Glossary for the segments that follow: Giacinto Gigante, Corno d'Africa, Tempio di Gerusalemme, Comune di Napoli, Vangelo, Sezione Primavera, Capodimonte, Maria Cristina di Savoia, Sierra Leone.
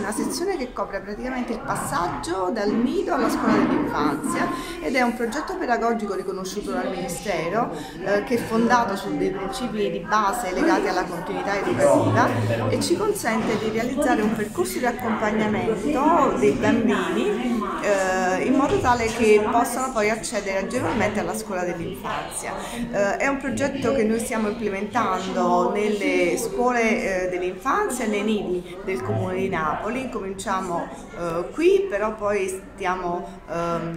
una sezione che copre praticamente il passaggio dal nido alla scuola dell'infanzia ed è un progetto pedagogico riconosciuto dal Ministero che è fondato su dei principi di base legati alla continuità educativa e ci consente di realizzare un percorso di accompagnamento dei bambini in modo tale che possano poi accedere agevolmente alla scuola dell'infanzia. È un progetto che noi stiamo implementando nelle scuole dell'infanzia e nei nidi del Comune di Napoli. Cominciamo qui, però poi stiamo,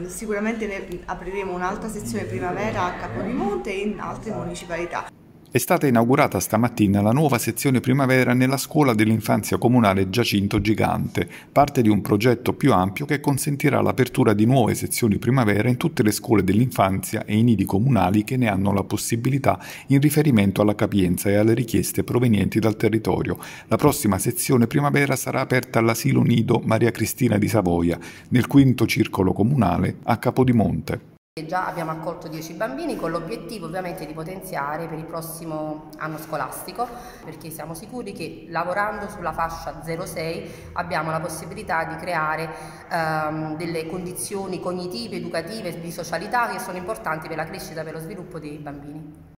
sicuramente apriremo un'altra sezione primavera a Capodimonte e in altre municipalità. È stata inaugurata stamattina la nuova sezione primavera nella scuola dell'infanzia comunale Giacinto Gigante, parte di un progetto più ampio che consentirà l'apertura di nuove sezioni primavera in tutte le scuole dell'infanzia e i nidi comunali che ne hanno la possibilità in riferimento alla capienza e alle richieste provenienti dal territorio. La prossima sezione primavera sarà aperta all'asilo nido Maria Cristina di Savoia, nel 5° circolo comunale a Capodimonte. Già abbiamo accolto 10 bambini con l'obiettivo ovviamente di potenziare per il prossimo anno scolastico, perché siamo sicuri che lavorando sulla fascia 0-6 abbiamo la possibilità di creare delle condizioni cognitive, educative, di socialità che sono importanti per la crescita e per lo sviluppo dei bambini.